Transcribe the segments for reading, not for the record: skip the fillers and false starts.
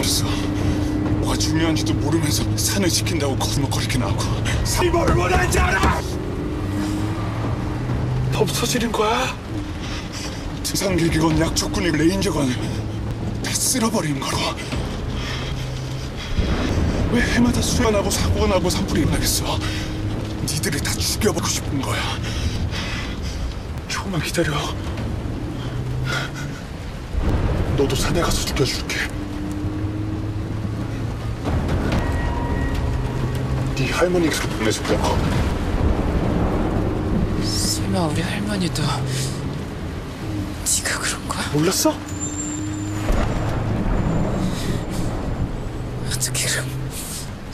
가렸어. 뭐가 중요한지도 모르면서 산을 지킨다고 거짓말거리긴 하고. 산이 뭘 원하는지 알아! 더 없어지는 거야? 지상계기건 약초꾼이 레인저건을 다 쓸어버린 거로. 왜 해마다 수연하고 사고가 나고 산불이 나겠어? 니들이 다 죽여버리고 싶은 거야. 조금만 기다려. 너도 산에 가서 죽여줄게. 네 할머니께서 보내줬다고. 설마 우리 할머니도 네가 그런 거야? 몰랐어? 어떻게 그럼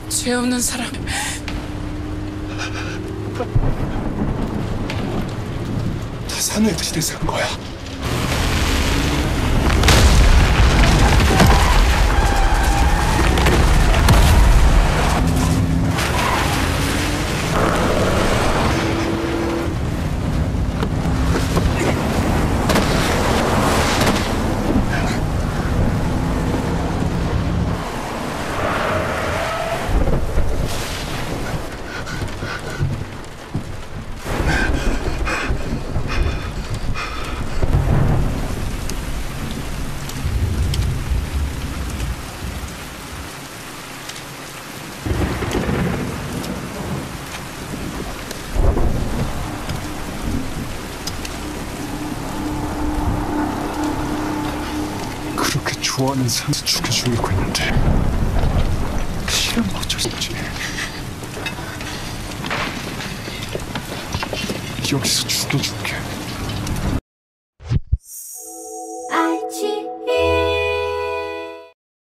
죄 없는 사람? 다 산에 지대서 한 거야. 좋아하는 상수 죽여주려고 했는데 실은 어쩔 수 없지. 여기서 죽여줄게.